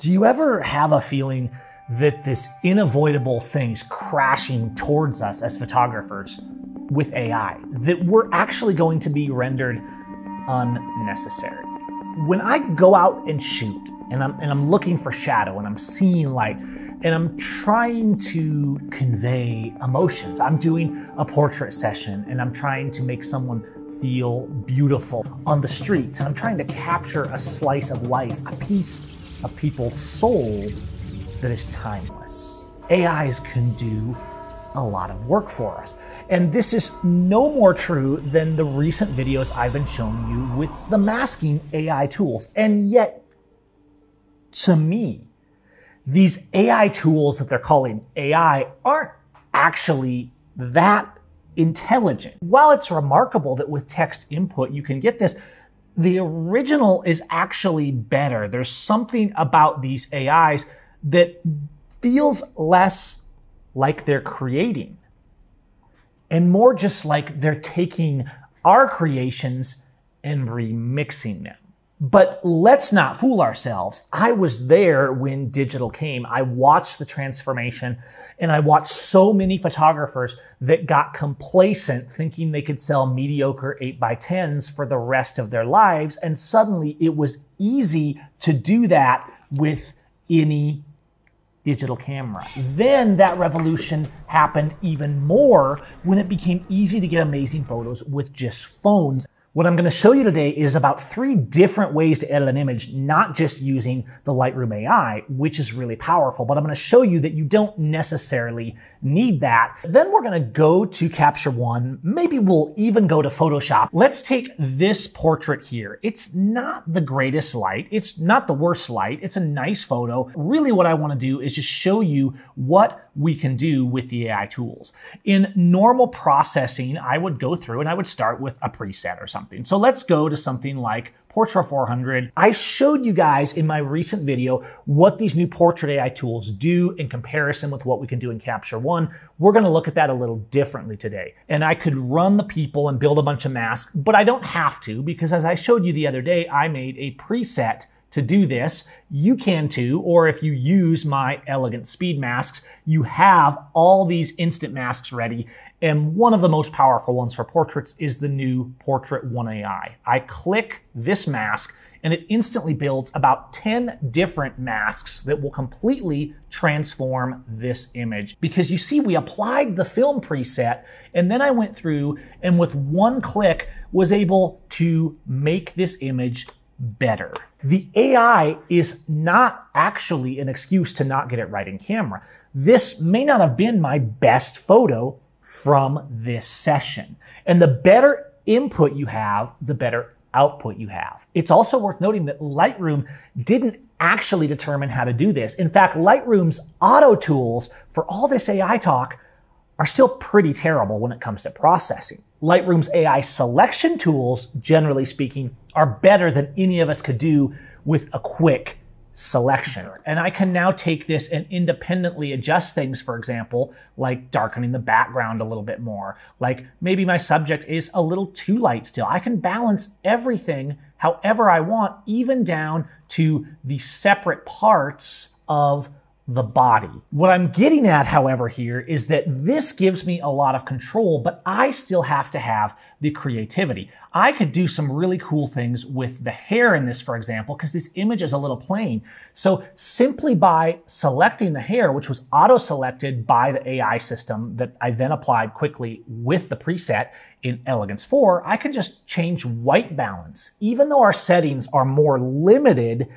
Do you ever have a feeling that this unavoidable thing's crashing towards us as photographers with AI, that we're actually going to be rendered unnecessary? When I go out and shoot and I'm looking for shadow and I'm seeing light and I'm trying to convey emotions, I'm doing a portrait session and I'm trying to make someone feel beautiful on the streets, and I'm trying to capture a slice of life, a piece of people's soul that is timeless. AIs can do a lot of work for us. And this is no more true than the recent videos I've been showing you with the masking AI tools. And yet, to me, these AI tools that they're calling AI aren't actually that intelligent. While it's remarkable that with text input you can get this, the original is actually better. There's something about these AIs that feels less like they're creating and more just like they're taking our creations and remixing them. But let's not fool ourselves. I was there when digital came. I watched the transformation, and I watched so many photographers that got complacent thinking they could sell mediocre 8x10s for the rest of their lives. And suddenly it was easy to do that with any digital camera. Then that revolution happened even more when it became easy to get amazing photos with just phones. What I'm going to show you today is about 3 different ways to edit an image, not just using the Lightroom AI, which is really powerful, but I'm going to show you that you don't necessarily need that. Then we're going to go to Capture One. Maybe we'll even go to Photoshop. Let's take this portrait here. It's not the greatest light. It's not the worst light. It's a nice photo. Really what I want to do is just show you what we can do with the AI tools. In normal processing, I would go through and I would start with a preset or something. So let's go to something like Portra 400. I showed you guys in my recent video what these new Portrait AI tools do in comparison with what we can do in Capture One. We're going to look at that a little differently today. And I could run the people and build a bunch of masks, but I don't have to, because as I showed you the other day, I made a preset to do this. You can too, or if you use my Elegance Speed Masks, you have all these instant masks ready. And one of the most powerful ones for portraits is the new Portrait 1 AI. I click this mask and it instantly builds about 10 different masks that will completely transform this image. Because you see, we applied the film preset, and then I went through and with one click was able to make this image better. The AI is not actually an excuse to not get it right in camera. This may not have been my best photo from this session. And the better input you have, the better output you have. It's also worth noting that Lightroom didn't actually determine how to do this. In fact, Lightroom's auto tools for all this AI talk are still pretty terrible when it comes to processing. Lightroom's AI selection tools, generally speaking, are better than any of us could do with a quick selection. And I can now take this and independently adjust things, for example, like darkening the background a little bit more, like maybe my subject is a little too light still. I can balance everything however I want, even down to the separate parts of the body. What I'm getting at, however, here is that this gives me a lot of control, but I still have to have the creativity. I could do some really cool things with the hair in this, for example, because this image is a little plain. So simply by selecting the hair, which was auto-selected by the AI system that I then applied quickly with the preset in Elegance 4, I can just change white balance. Even though our settings are more limited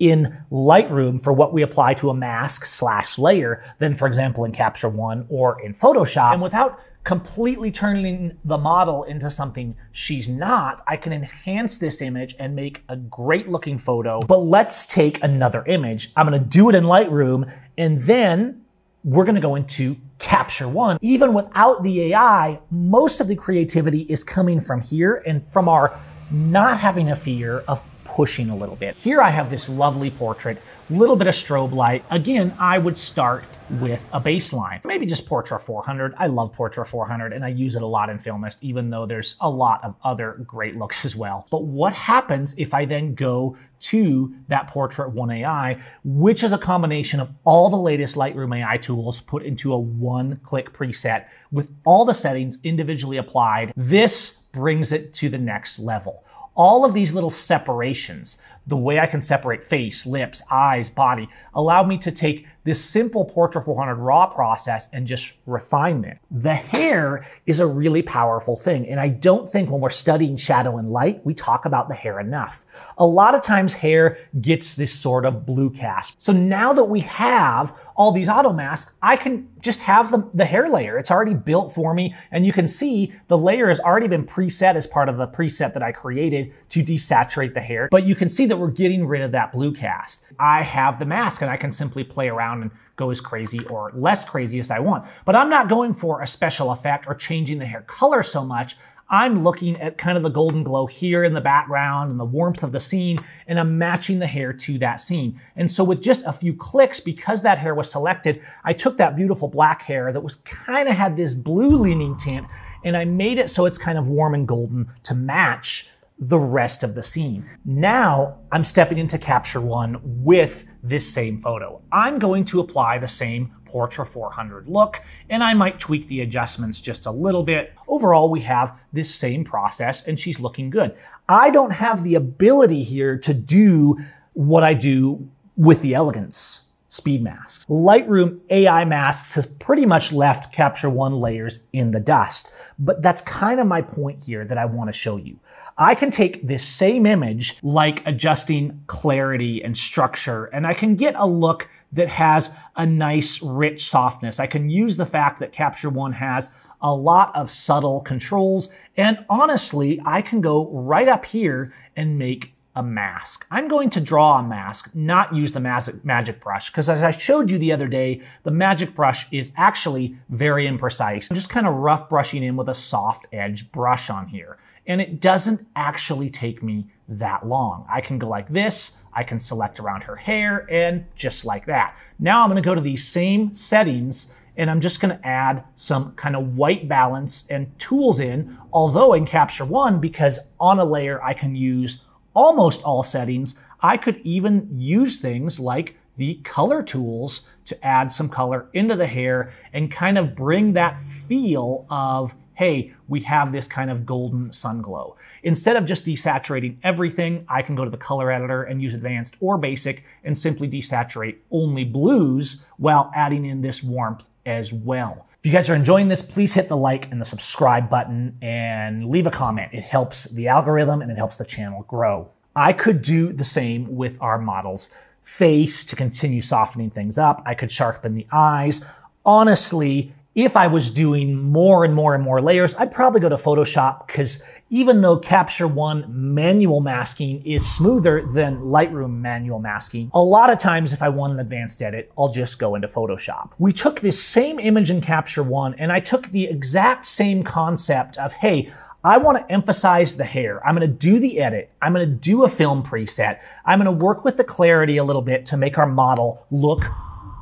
in Lightroom for what we apply to a mask slash layer than, for example, in Capture One or in Photoshop. And without completely turning the model into something she's not, I can enhance this image and make a great looking photo. But let's take another image. I'm gonna do it in Lightroom, and then we're gonna go into Capture One. Even without the AI, most of the creativity is coming from here and from our not having a fear of pushing a little bit. Here I have this lovely portrait, little bit of strobe light. Again, I would start with a baseline, maybe just Portra 400. I love Portra 400 and I use it a lot in Filmist, even though there's a lot of other great looks as well. But what happens if I then go to that Portrait 1 AI, which is a combination of all the latest Lightroom AI tools put into a one-click preset with all the settings individually applied? This brings it to the next level. All of these little separations, the way I can separate face, lips, eyes, body, allow me to take this simple Portra 400 raw process and just refine it. The hair is a really powerful thing, and I don't think when we're studying shadow and light, we talk about the hair enough. A lot of times hair gets this sort of blue cast. So now that we have all these auto masks, I can just have the hair layer. It's already built for me, and you can see the layer has already been preset as part of the preset that I created to desaturate the hair, but you can see that we're getting rid of that blue cast. I have the mask, and I can simply play around and go as crazy or less crazy as I want. But I'm not going for a special effect or changing the hair color so much. I'm looking at kind of the golden glow here in the background and the warmth of the scene, and I'm matching the hair to that scene. And so with just a few clicks, because that hair was selected, I took that beautiful black hair that was kind of had this blue leaning tint, and I made it so it's kind of warm and golden to match the rest of the scene. Now I'm stepping into Capture One with this same photo. I'm going to apply the same Portra 400 look, and I might tweak the adjustments just a little bit. Overall, we have this same process and she's looking good. I don't have the ability here to do what I do with the Elegance Speed Masks. Lightroom AI Masks has pretty much left Capture One layers in the dust, but that's kind of my point here that I want to show you. I can take this same image, like adjusting clarity and structure, and I can get a look that has a nice, rich softness. I can use the fact that Capture One has a lot of subtle controls, and honestly, I can go right up here and make a mask. I'm going to draw a mask, not use the magic brush, because as I showed you the other day, the magic brush is actually very imprecise. I'm just kind of rough brushing in with a soft edge brush on here, and it doesn't actually take me that long. I can go like this, I can select around her hair, and just like that. Now I'm going to go to these same settings, and I'm just gonna add some kind of white balance and tools in, although in Capture One, because on a layer I can use almost all settings. I could even use things like the color tools to add some color into the hair and kind of bring that feel of, hey, we have this kind of golden sun glow. Instead of just desaturating everything, I can go to the color editor and use advanced or basic and simply desaturate only blues while adding in this warmth as well. If you guys are enjoying this, please hit the like and the subscribe button and leave a comment. It helps the algorithm and it helps the channel grow. I could do the same with our model's face to continue softening things up. I could sharpen the eyes. Honestly, if I was doing more and more and more layers, I'd probably go to Photoshop, because even though Capture One manual masking is smoother than Lightroom manual masking, a lot of times if I want an advanced edit, I'll just go into Photoshop. We took this same image in Capture One, and I took the exact same concept of, hey, I want to emphasize the hair. I'm going to do the edit. I'm going to do a film preset. I'm going to work with the clarity a little bit to make our model look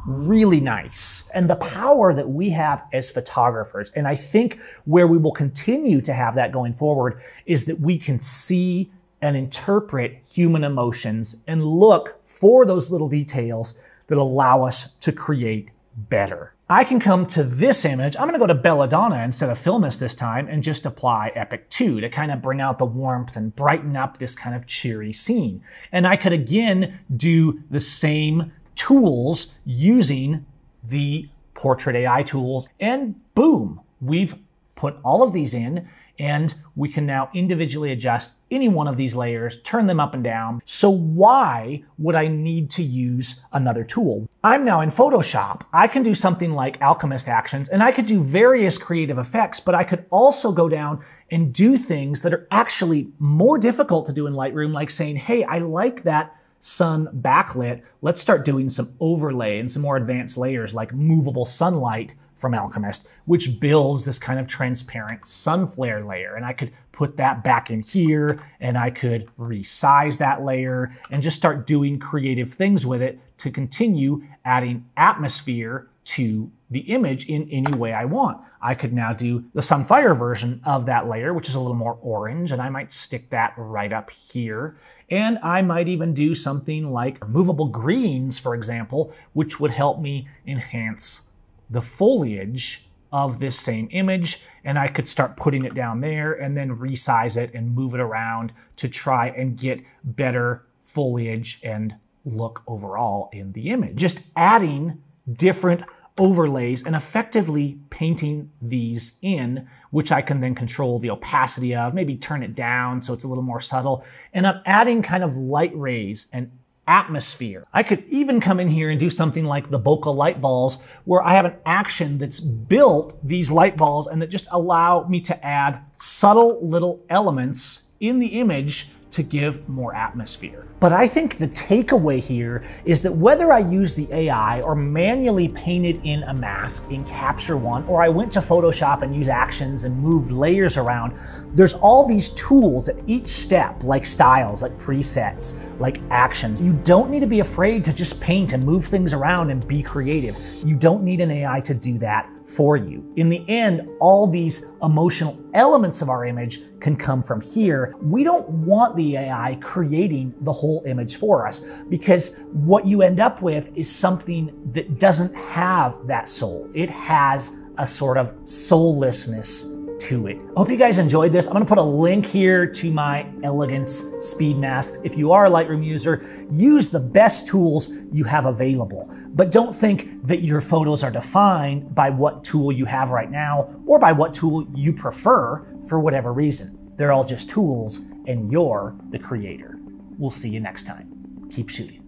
really nice. And the power that we have as photographers, and I think where we will continue to have that going forward, is that we can see and interpret human emotions and look for those little details that allow us to create better. I can come to this image. I'm going to go to Belladonna instead of Filmist this time and just apply Epic 2 to kind of bring out the warmth and brighten up this kind of cheery scene. And I could again do the same tools using the Portrait AI tools, and boom, we've put all of these in, and we can now individually adjust any one of these layers, turn them up and down. So why would I need to use another tool? I'm now in Photoshop. I can do something like Alchemist actions, and I could do various creative effects, but I could also go down and do things that are actually more difficult to do in Lightroom, like saying, hey, I like that sun backlit, let's start doing some overlay and some more advanced layers like movable sunlight from Alchemist, which builds this kind of transparent sun flare layer. And I could put that back in here, and I could resize that layer and just start doing creative things with it to continue adding atmosphere to the image in any way I want. I could now do the Sunfire version of that layer, which is a little more orange, and I might stick that right up here. And I might even do something like movable greens, for example, which would help me enhance the foliage of this same image. And I could start putting it down there and then resize it and move it around to try and get better foliage and look overall in the image. Just adding different overlays and effectively painting these in, which I can then control the opacity of, maybe turn it down so it's a little more subtle. And I'm adding kind of light rays and atmosphere. I could even come in here and do something like the bokeh light balls, where I have an action that's built these light balls and that just allow me to add subtle little elements in the image to give more atmosphere. But I think the takeaway here is that whether I use the AI or manually painted in a mask in Capture One, or I went to Photoshop and used actions and moved layers around, there's all these tools at each step, like styles, like presets, like actions. You don't need to be afraid to just paint and move things around and be creative. You don't need an AI to do that for you. In the end, all these emotional elements of our image can come from here. We don't want the AI creating the whole image for us, because what you end up with is something that doesn't have that soul. It has a sort of soullessness to it. I hope you guys enjoyed this. I'm gonna put a link here to my Elegance Speed Masks. If you are a Lightroom user, use the best tools you have available, but don't think that your photos are defined by what tool you have right now or by what tool you prefer for whatever reason. They're all just tools, and you're the creator. We'll see you next time. Keep shooting.